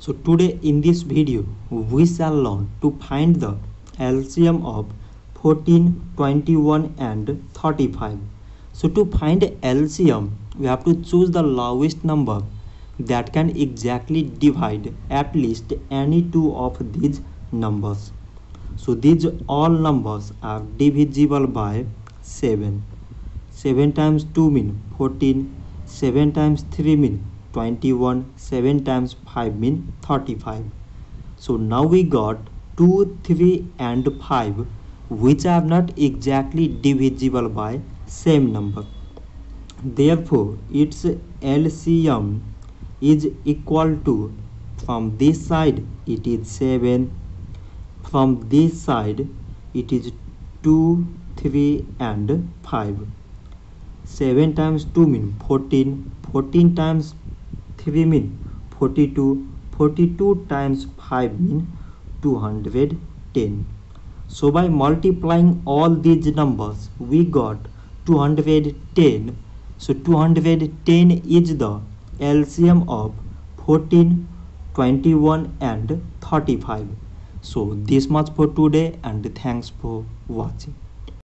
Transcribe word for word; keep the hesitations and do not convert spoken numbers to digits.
So today in this video we shall learn to find the L C M of fourteen, twenty-one and thirty-five. So to find L C M we have to choose the lowest number that can exactly divide at least any two of these numbers. So these all numbers are divisible by seven. seven times two mean fourteen, seven times three mean twenty-one, seven times five mean thirty-five. So now we got two, three and five which are not exactly divisible by same number. Therefore its L C M is equal to, from this side it is seven, from this side it is two, three and five. seven times two mean fourteen, fourteen times three mean forty-two, forty-two times five mean two hundred ten. So by multiplying all these numbers we got two hundred ten. So two hundred ten is the L C M of fourteen, twenty-one and thirty-five. So this much for today and thanks for watching.